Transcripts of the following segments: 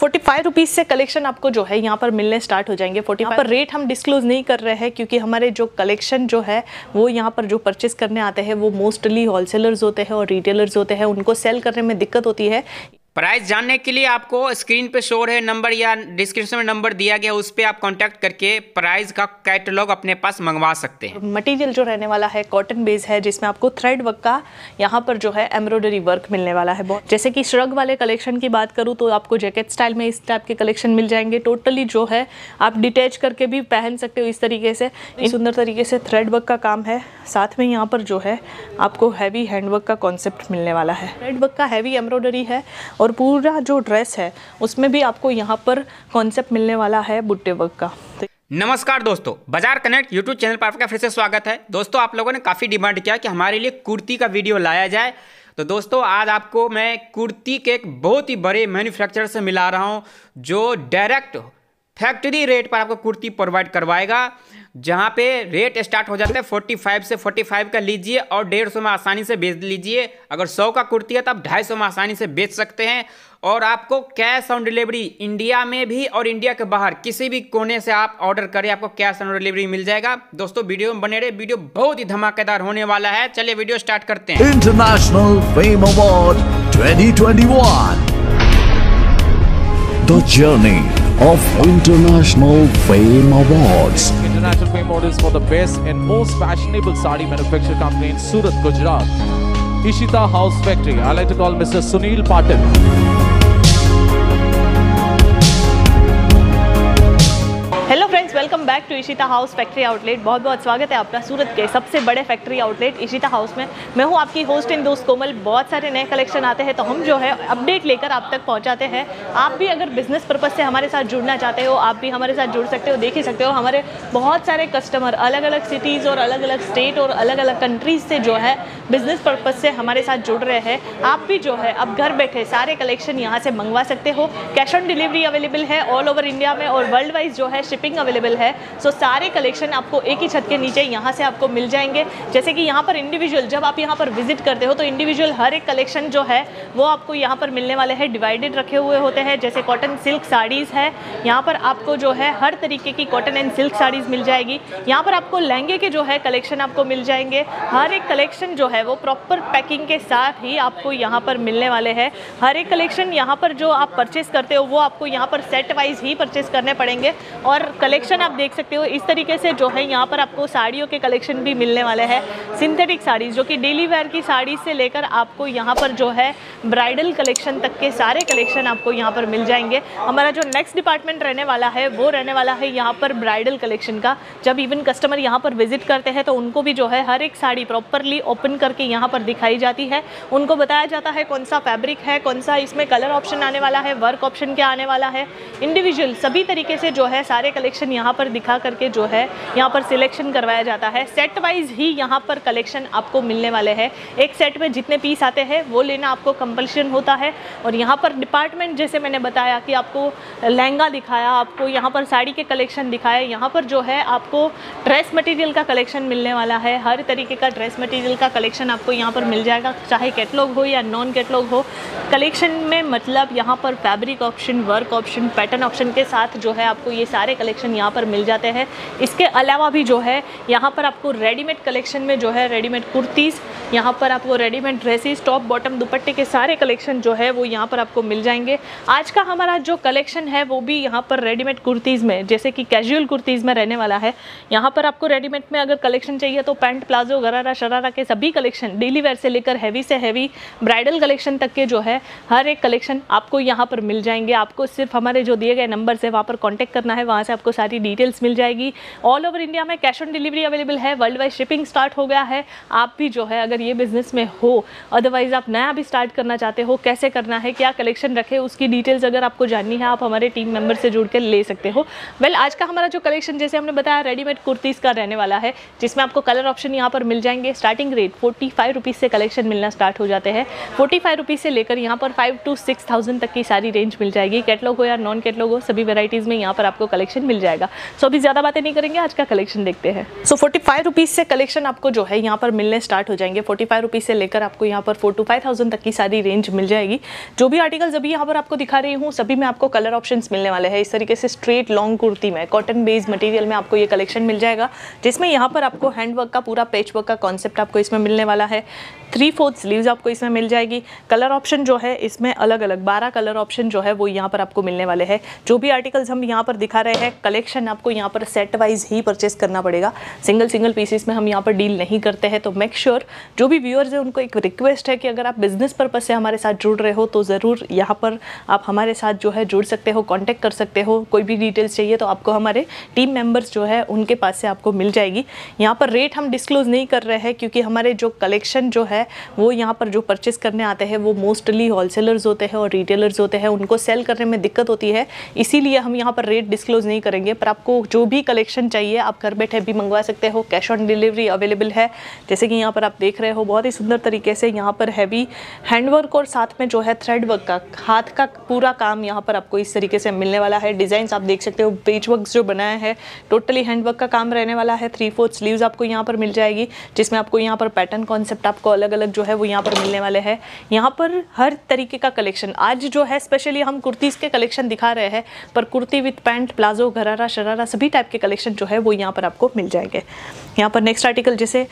₹45 से कलेक्शन आपको जो है यहाँ पर मिलने स्टार्ट हो जाएंगे। 45 पर रेट हम डिस्क्लोज नहीं कर रहे हैं क्योंकि हमारे जो कलेक्शन जो है वो यहाँ पर जो परचेस करने आते हैं वो मोस्टली होलसेलर्स होते हैं और रिटेलर्स होते हैं, उनको सेल करने में दिक्कत होती है। प्राइस जानने के लिए आपको स्क्रीन पे शो रहे नंबर या डिस्क्रिप्शन में नंबर दिया गया, उस पर आप कांटेक्ट करके प्राइस का कैटलॉग अपने पास मंगवा सकते हैं। मटेरियल जो रहने वाला है कॉटन बेस है, जिसमें आपको थ्रेड वर्क का यहाँ पर जो है एम्ब्रॉयडरी वर्क मिलने वाला है। जैसे कि श्रग वाले कलेक्शन की बात करूँ तो आपको जैकेट स्टाइल में इस टाइप के कलेक्शन मिल जाएंगे। टोटली जो है आप डिटेच करके भी पहन सकते हो इस तरीके से। सुंदर तरीके से थ्रेड वर्क का काम है, साथ में यहाँ पर जो है आपको हैवी हैंडवर्क का कॉन्सेप्ट मिलने वाला है। थ्रेड वर्क का हैवी एम्ब्रॉयडरी है और पूरा जो ड्रेस है उसमें भी आपको यहाँ पर कॉन्सेप्ट मिलने वाला है बुट्टे वर्क का। नमस्कार दोस्तों, बाजार कनेक्ट यूट्यूब चैनल पर आपका फिर से स्वागत है। दोस्तों आप लोगों ने काफ़ी डिमांड किया कि हमारे लिए कुर्ती का वीडियो लाया जाए, तो दोस्तों आज आपको मैं कुर्ती के एक बहुत ही बड़े मैन्युफैक्चरर से मिला रहा हूँ जो डायरेक्ट फैक्ट्री रेट पर आपको कुर्ती प्रोवाइड करवाएगा, जहाँ पे रेट स्टार्ट हो जाता है 45 से। 45 का लीजिए और 150 में आसानी से बेच लीजिए। अगर 100 का कुर्ती है तो आप 250 में आसानी से बेच सकते हैं। और आपको कैश ऑन डिलीवरी इंडिया में भी और इंडिया के बाहर किसी भी कोने से आप ऑर्डर करें, आपको कैश ऑन डिलीवरी मिल जाएगा। दोस्तों वीडियो में बने रहे, वीडियो बहुत ही धमाकेदार होने वाला है। चलिए वीडियो स्टार्ट करते हैं। International fame award 2021, the journey of International Fame Awards. International Fame Awards for the best and most fashionable sari manufacturer company in Surat, Gujarat. Ishita House Factory. I like to call Mr. Sunil Patil. Hello friends, welcome back to Ishita House Factory Outlet. बहुत बहुत स्वागत है आपका सूरत के सबसे बड़े factory outlet Ishita house में। मैं हूँ आपकी होस्ट एंड दोस्त कोमल। बहुत सारे नए कलेक्शन आते हैं तो हम जो है अपडेट लेकर आप तक पहुँचाते हैं। आप भी अगर बिजनेस पर्पज़ से हमारे साथ जुड़ना चाहते हो, आप भी हमारे साथ जुड़ सकते हो। देख ही सकते हो हमारे बहुत सारे कस्टमर अलग अलग सिटीज़ और अलग अलग स्टेट और अलग अलग कंट्रीज़ से जो है बिज़नेस पर्पज़ से हमारे साथ जुड़ रहे हैं। आप भी जो है अब घर बैठे सारे कलेक्शन यहाँ से मंगवा सकते हो। कैश ऑन डिलीवरी अवेलेबल है ऑल ओवर इंडिया में और वर्ल्ड वाइज जो है शिपिंग अवेलेबल है। सो सारे कलेक्शन आपको एक ही छत के नीचे यहाँ से आपको मिल जाएंगे। जैसे कि यहाँ पर इंडिविजुअल, जब आप यहाँ पर विजिट करते हो तो इंडिविजुअल हर एक कलेक्शन जो है वो आपको यहाँ पर मिलने वाले हैं, डिवाइडेड रखे हुए होते हैं। जैसे कॉटन सिल्क साड़ीज़ है, यहाँ पर आपको जो है हर तरीके की कॉटन एंड सिल्क साड़ीज़ मिल जाएगी। यहाँ पर आपको लहंगे के जो है कलेक्शन आपको मिल जाएंगे। हर एक कलेक्शन जो है वो प्रॉपर पैकिंग के साथ ही आपको यहाँ पर मिलने वाले हैं। हर एक कलेक्शन यहाँ पर जो आप परचेस करते हो वो आपको यहाँ पर सेट वाइज ही परचेस करने पड़ेंगे। और कलेक्शन आप देख सकते हो इस तरीके से जो है यहाँ पर आपको साड़ियों के कलेक्शन भी मिलने वाले हैं। सिंथेटिक साड़ीज़ जो कि डेली वेयर की साड़ी से लेकर आपको यहाँ पर जो है ब्राइडल कलेक्शन तक के सारे कलेक्शन आपको यहाँ पर मिल जाएंगे। हमारा जो नेक्स्ट डिपार्टमेंट रहने वाला है वो रहने वाला है यहाँ पर ब्राइडल कलेक्शन का। जब इवन कस्टमर यहाँ पर विजिट करते हैं तो उनको भी जो है हर एक साड़ी प्रॉपरली ओपन करके यहाँ पर दिखाई जाती है। उनको बताया जाता है कौन सा फैब्रिक है, कौन सा इसमें कलर ऑप्शन आने वाला है, वर्क ऑप्शन क्या आने वाला है। इंडिविजुअल सभी तरीके से जो है सारे कलेक्शन यहाँ पर दिखा करके जो है यहाँ पर सिलेक्शन करवाया जाता है। सेट वाइज ही यहाँ पर कलेक्शन आपको मिलने वाले हैं। एक सेट में जितने पीस आते हैं वो लेना आपको कंपल्शन होता है। और यहाँ पर डिपार्टमेंट जैसे मैंने बताया कि आपको लहंगा दिखाया, आपको यहाँ पर साड़ी के कलेक्शन दिखाया, यहाँ पर जो है आपको ड्रेस मटेरियल का कलेक्शन मिलने वाला है। हर तरीके का ड्रेस मटेरियल का कलेक्शन आपको यहाँ पर मिल जाएगा, चाहे कैटलॉग हो या नॉन कैटलॉग हो। कलेक्शन में मतलब यहाँ पर fabric option, work option, pattern option के साथ जो है आपको ये सारे कलेक्शन यहाँ पर मिल जाते हैं। इसके अलावा भी जो है यहाँ पर आपको रेडीमेड कलेक्शन में जो है रेडीमेड कुर्तीज़, यहाँ पर आपको रेडीमेड ड्रेसेस, टॉप बॉटम, दुपट्टे के सारे कलेक्शन जो है वो यहाँ पर आपको मिल जाएंगे। आज का हमारा जो कलेक्शन है वो भी यहाँ पर रेडीमेड कुर्तीज़ में, जैसे कि कैजुअल कुर्तीज़ में रहने वाला है। यहाँ पर आपको रेडीमेड में अगर कलेक्शन चाहिए तो पैंट, प्लाजो, गरारा, शरारा के सभी कलेक्शन, डेली वेयर से लेकर हैवी से हैवी ब्राइडल कलेक्शन तक के जो है हर एक कलेक्शन आपको यहाँ पर मिल जाएंगे। आपको सिर्फ हमारे जो दिए गए नंबर से वहाँ पर कॉन्टैक्ट करना है, वहाँ से आपको सारी डिटेल्स मिल जाएगी। ऑल ओवर इंडिया में कैश ऑन डिलीवरी अवेलेबल है, वर्ल्ड वाइड शिपिंग स्टार्ट हो गया है। आप भी जो है अगर ये बिजनेस में हो, अदरवाइज आप नया भी स्टार्ट करना चाहते हो, कैसे करना है, क्या कलेक्शन रखे, उसकी डिटेल्स अगर आपको जाननी है आप हमारे टीम मेंबर से जुड़ कर ले सकते हो। वेल, आज का हमारा जो कलेक्शन जैसे हमने बताया रेडीमेड कुर्तीज़ का रहने वाला है, जिसमें आपको कलर ऑप्शन यहाँ पर मिल जाएंगे। स्टार्टिंग रेट ₹45 से कलेक्शन मिलना स्टार्ट हो जाते हैं। ₹45 से लेकर यहाँ पर 5 to 6,000 तक की सारी रेंज मिल जाएगी। कैटलॉग हो या नॉन कैटलॉग हो सभी वेराइटीज़ में यहाँ पर आपको कलेक्शन मिल जाएगा। जाएगा। सो अभी ज़्यादा बातें नहीं करेंगे, आज का कलेक्शन देखते हैं। सो 45 रुपीज़ से कलेक्शन आपको जो है यहाँ पर मिलने स्टार्ट हो जाएंगे। 45 रुपीज़ से लेकर आपको यहाँ पर 4 to 5,000 तक की सारी रेंज मिल जाएगी। जो भी आर्टिकल्स अभी यहाँ पर आपको दिखा रही हूँ सभी में आपको कलर ऑप्शंस मिलने वाले हैं। इस तरीके से स्ट्रेट लॉन्ग कुर्ती में कॉटन बेस्ड मटेरियल में आपको ये कलेक्शन मिल जाएगा, जिसमें यहाँ पर आपको हैंडवर्क का पूरा पेच वर्क का कॉन्सेप्ट आपको इसमें मिलने वाला है। 3/4 स्लीव्स आपको इसमें मिल जाएगी। कलर ऑप्शन जो है इसमें अलग अलग 12 कलर ऑप्शन जो है वो यहाँ पर आपको मिलने वाले हैं। जो भी आर्टिकल्स हम यहाँ पर दिखा रहे हैं कलेक्शन आपको यहाँ पर सेट वाइज ही परचेस करना पड़ेगा। सिंगल पीसेस में हम यहाँ पर डील नहीं करते हैं। तो मेक श्योर जो भी व्यूअर्स हैं उनको एक रिक्वेस्ट है कि अगर आप बिजनेस पर्पज से हमारे साथ जुड़ रहे हो तो ज़रूर यहाँ पर आप हमारे साथ जो है जुड़ सकते हो, कॉन्टैक्ट कर सकते हो। कोई भी डिटेल्स चाहिए तो आपको हमारे टीम मेम्बर्स जो है उनके पास से आपको मिल जाएगी। यहाँ पर रेट हम डिस्क्लोज़ नहीं कर रहे हैं क्योंकि हमारे जो कलेक्शन जो है वो यहाँ पर जो परचेस करने आते हैं वो मोस्टली होलसेलर्स होते हैं और रिटेलर्स होते हैं, उनको सेल करने में दिक्कत होती है, इसीलिए हम यहाँ पर रेट डिस्क्लोज नहीं करेंगे। पर आपको जो भी कलेक्शन चाहिए आप घर बैठे भी मंगवा सकते हो। कैश ऑन डिलीवरी अवेलेबल है। जैसे कि यहाँ पर आप देख रहे हो बहुत ही सुंदर तरीके से यहाँ पर हैवी हैंडवर्क और साथ में जो है थ्रेड वर्क का हाथ का पूरा काम यहाँ पर आपको इस तरीके से मिलने वाला है। डिज़ाइंस आप देख सकते हो, पेच वर्क जो बनाया है टोटली हैंडवर्क का काम रहने वाला है। 3/4 स्लीव्स आपको यहाँ पर मिल जाएगी, जिसमें आपको यहाँ पर पैटर्न कॉन्सेप्ट आपको अलग अलग जो है वो यहाँ पर मिलने वाले हैं। यहाँ पर हर तरीके का कलेक्शन आज जो है स्पेशली हम कुर्तीज़ के कलेक्शन दिखा रहे हैं, पर kurti with pant palazzo gharara sharara सभी टाइप के कलेक्शन जो है वो यहाँ पर आपको मिल जाएंगे। यहाँ पर नेक्स्ट आर्टिकल जैसे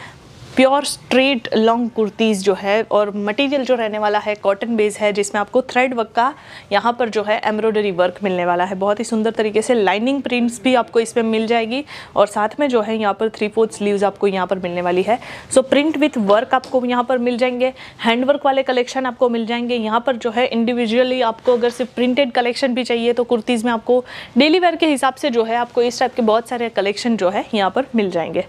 प्योर स्ट्रेट लॉन्ग कुर्तीज़ जो है और मटेरियल जो रहने वाला है कॉटन बेस है, जिसमें आपको थ्रेड वर्क का यहाँ पर जो है एम्ब्रॉयडरी वर्क मिलने वाला है। बहुत ही सुंदर तरीके से लाइनिंग प्रिंट्स भी आपको इसमें मिल जाएगी और साथ में जो है यहाँ पर 3/4 स्लीव्स आपको यहाँ पर मिलने वाली है। सो प्रिंट विथ वर्क आपको यहाँ पर मिल जाएंगे। हैंडवर्क वाले कलेक्शन आपको मिल जाएंगे। यहाँ पर जो है इंडिविजुअली आपको अगर सिर्फ प्रिंटेड कलेक्शन भी चाहिए तो कुर्तीज़ में आपको डेली वेयर के हिसाब से जो है आपको इस टाइप के बहुत सारे कलेक्शन जो है यहाँ पर मिल जाएंगे।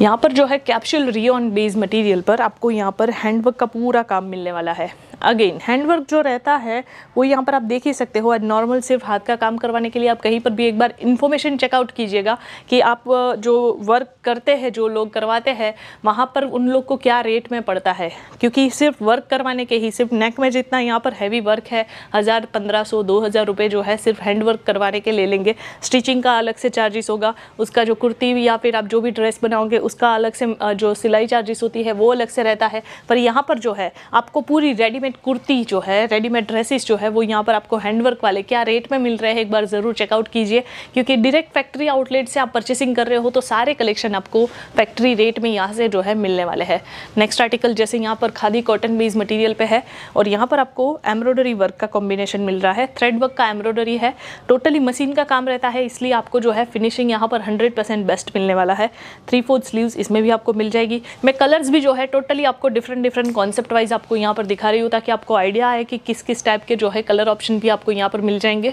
यहाँ पर जो है कैप्सूल रियोन बेस मटेरियल पर आपको यहाँ पर हैंडवर्क का पूरा काम मिलने वाला है। अगेन हैंडवर्क जो रहता है वो यहाँ पर आप देख ही सकते हो। नॉर्मल सिर्फ हाथ का काम करवाने के लिए आप कहीं पर भी एक बार इन्फॉर्मेशन चेकआउट कीजिएगा कि आप जो वर्क करते हैं जो लोग करवाते हैं वहाँ पर उन लोग को क्या रेट में पड़ता है, क्योंकि सिर्फ वर्क करवाने के ही सिर्फ नेक में जितना यहाँ पर हैवी वर्क है 1,000, 1,500, 2,000 रुपये जो है सिर्फ हैंडवर्क करवाने के ले लेंगे। स्टिचिंग का अलग से चार्जेस होगा, उसका जो कुर्ती या फिर आप जो भी ड्रेस बनाओगे उसका अलग से जो सिलाई चार्जेस होती है वो अलग से रहता है। पर यहाँ पर जो है आपको पूरी रेडीमेड कुर्ती जो है रेडीमेड ड्रेसेस जो है वो यहाँ पर आपको हैंडवर्क वाले क्या रेट में मिल रहे हैं एक बार ज़रूर चेकआउट कीजिए, क्योंकि डायरेक्ट फैक्ट्री आउटलेट से आप परचेसिंग कर रहे हो तो सारे कलेक्शन आपको फैक्ट्री रेट में यहाँ से जो है मिलने वाले हैं। नेक्स्ट आर्टिकल जैसे यहाँ पर खादी कॉटन बेस्ड मटीरियल पर है और यहाँ पर आपको एम्ब्रॉयडरी वर्क का कॉम्बिनेशन मिल रहा है। थ्रेड वर्क का एम्ब्रॉयडरी है, टोटली मशीन का काम रहता है, इसलिए आपको जो है फिनिशिंग यहाँ पर 100% बेस्ट मिलने वाला है। 3/4 स्लीव्स इसमें भी आपको मिल जाएगी। मैं कलर्स भी जो है टोटली आपको डिफरेंट कॉन्सेप्ट वाइज आपको यहाँ पर दिखा रही हूँ ताकि आपको आइडिया आए कि किस किस टाइप के जो है कलर ऑप्शन भी आपको यहाँ पर मिल जाएंगे।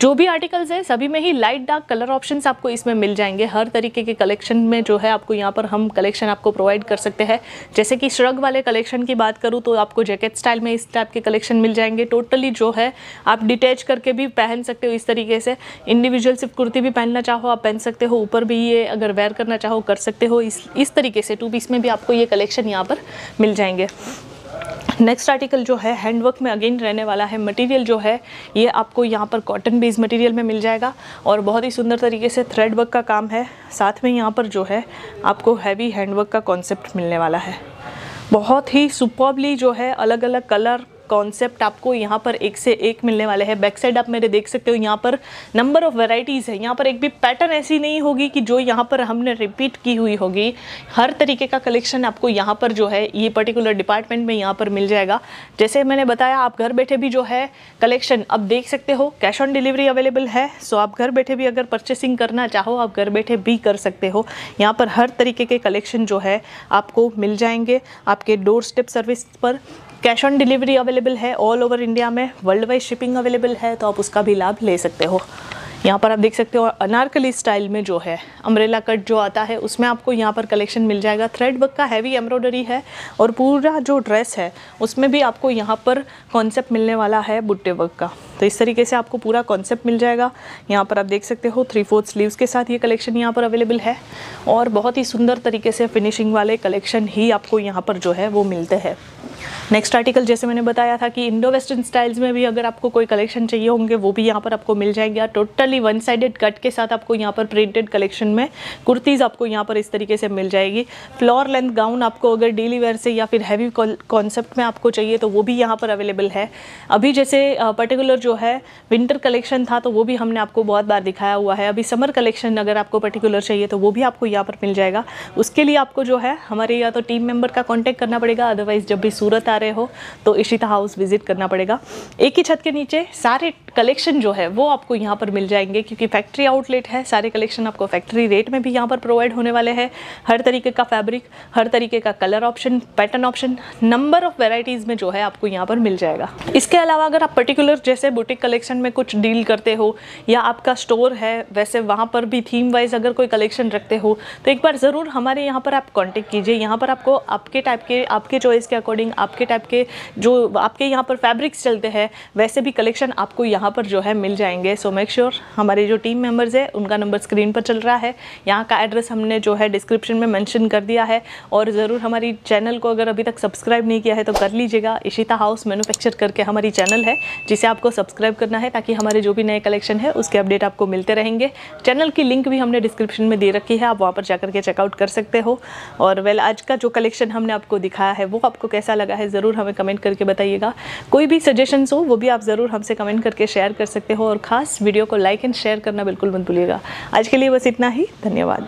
जो भी आर्टिकल्स हैं सभी में ही लाइट डार्क कलर ऑप्शंस आपको इसमें मिल जाएंगे। हर तरीके के कलेक्शन में जो है आपको यहाँ पर हम कलेक्शन आपको प्रोवाइड कर सकते हैं। जैसे कि श्रग वाले कलेक्शन की बात करूँ तो आपको जैकेट स्टाइल में इस टाइप के कलेक्शन मिल जाएंगे। टोटली जो है आप डिटैच करके भी पहन सकते हो, इस तरीके से इंडिविजुअल सिर्फ कुर्ती भी पहनना चाहो आप पहन सकते हो, ऊपर भी ये अगर वेयर करना चाहो कर सकते हो। इस तरीके से 2 पीस में भी आपको ये कलेक्शन यहाँ पर मिल जाएंगे। नेक्स्ट आर्टिकल जो है हैंडवर्क में अगेन रहने वाला है। मटेरियल जो है ये आपको यहाँ पर कॉटन बेस्ड मटेरियल में मिल जाएगा और बहुत ही सुंदर तरीके से थ्रेड वर्क का काम है, साथ में यहाँ पर जो है आपको हैवी हैंडवर्क का कॉन्सेप्ट मिलने वाला है। बहुत ही सुपर्बली जो है अलग अलग कलर कॉन्सेप्ट आपको यहाँ पर एक से एक मिलने वाले हैं। बैक साइड आप मेरे देख सकते हो, यहाँ पर नंबर ऑफ़ वैरायटीज़ है। यहाँ पर एक भी पैटर्न ऐसी नहीं होगी कि जो यहाँ पर हमने रिपीट की हुई होगी। हर तरीके का कलेक्शन आपको यहाँ पर जो है ये पर्टिकुलर डिपार्टमेंट में यहाँ पर मिल जाएगा। जैसे मैंने बताया आप घर बैठे भी जो है कलेक्शन अब देख सकते हो। कैश ऑन डिलीवरी अवेलेबल है, सो आप घर बैठे भी अगर परचेसिंग करना चाहो आप घर बैठे भी कर सकते हो। यहाँ पर हर तरीके के कलेक्शन जो है आपको मिल जाएंगे आपके डोर स्टेप सर्विस पर। कैश ऑन डिलीवरी अवेलेबल है ऑल ओवर इंडिया में, वर्ल्ड वाइड शिपिंग अवेलेबल है, तो आप उसका भी लाभ ले सकते हो। यहाँ पर आप देख सकते हो अनारकली स्टाइल में जो है अम्ब्रेला कट जो आता है उसमें आपको यहाँ पर कलेक्शन मिल जाएगा। थ्रेड वर्क का हैवी एम्ब्रॉयडरी है और पूरा जो ड्रेस है उसमें भी आपको यहाँ पर कॉन्सेप्ट मिलने वाला है बुट्टे वर्क का। तो इस तरीके से आपको पूरा कॉन्सेप्ट मिल जाएगा। यहाँ पर आप देख सकते हो 3/4 स्लीव्स के साथ ये कलेक्शन यहाँ पर अवेलेबल है और बहुत ही सुंदर तरीके से फिनिशिंग वाले कलेक्शन ही आपको यहाँ पर जो है वो मिलते हैं। नेक्स्ट आर्टिकल जैसे मैंने बताया था कि इंडो वेस्टर्न स्टाइल्स में भी अगर आपको कोई कलेक्शन चाहिए होंगे वो भी यहाँ पर आपको मिल जाएगा। टोटली वन साइडेड कट के साथ आपको यहाँ पर प्रिंटेड कलेक्शन में कुर्तीज़ आपको यहाँ पर इस तरीके से मिल जाएगी। फ्लोर लेंथ गाउन आपको अगर डेली वेयर से या फिर हैवी कॉन्सेप्ट में आपको चाहिए तो वो भी यहाँ पर अवेलेबल है। अभी जैसे पर्टिकुलर जो है विंटर कलेक्शन था तो वो भी हमने आपको बहुत बार दिखाया हुआ है। अभी समर कलेक्शन अगर आपको पर्टिकुलर चाहिए तो वो भी आपको यहाँ पर मिल जाएगा। उसके लिए आपको जो है हमारे या तो टीम मेंबर का कॉन्टैक्ट करना पड़ेगा, अदरवाइज जब भी सूरत आ रहे हो तो इशिता हाउस विजिट करना पड़ेगा। एक ही छत के नीचे सारे कलेक्शन जो है वो आपको यहाँ पर मिल जाएंगे क्योंकि फैक्ट्री आउटलेट है। सारे कलेक्शन आपको फैक्ट्री रेट में भी यहाँ पर प्रोवाइड होने वाले हैं। हर तरीके का फैब्रिक, हर तरीके का colour option, pattern option, number of varieties में जो है आपको यहाँ पर मिल जाएगा। इसके अलावा अगर आप पर्टिकुलर जैसे बुटीक कलेक्शन में कुछ डील करते हो या आपका स्टोर है वैसे वहाँ पर भी थीम वाइज अगर कोई कलेक्शन रखते हो तो एक बार ज़रूर हमारे यहाँ पर आप कॉन्टेक्ट कीजिए। यहाँ पर आपको आपके टाइप के, आपके चॉइस के अकॉर्डिंग, आपके टाइप के जो आपके यहाँ पर फैब्रिक्स चलते हैं वैसे भी कलेक्शन आपको यहाँ पर जो है मिल जाएंगे। सो मेक श्योर हमारे जो टीम मेंबर्स हैं उनका नंबर स्क्रीन पर चल रहा है, यहाँ का एड्रेस हमने जो है डिस्क्रिप्शन में मेंशन कर दिया है। और ज़रूर हमारी चैनल को अगर अभी तक सब्सक्राइब नहीं किया है तो कर लीजिएगा। इशिता हाउस मैन्युफैक्चर करके हमारी चैनल है जिसे आपको सब्सक्राइब करना है ताकि हमारे जो भी नए कलेक्शन है उसके अपडेट आपको मिलते रहेंगे। चैनल की लिंक भी हमने डिस्क्रिप्शन में दे रखी है, आप वहाँ पर जाकर के चेकआउट कर सकते हो। और वेल आज का जो कलेक्शन हमने आपको दिखाया है वो आपको कैसा लगा है ज़रूर हमें कमेंट करके बताइएगा। कोई भी सजेशंस हो वो भी आप ज़रूर हमसे कमेंट करके शेयर कर सकते हो और ख़ास वीडियो को लाइक एंड शेयर करना बिल्कुल मत भूलिएगा। आज के लिए बस इतना ही, धन्यवाद।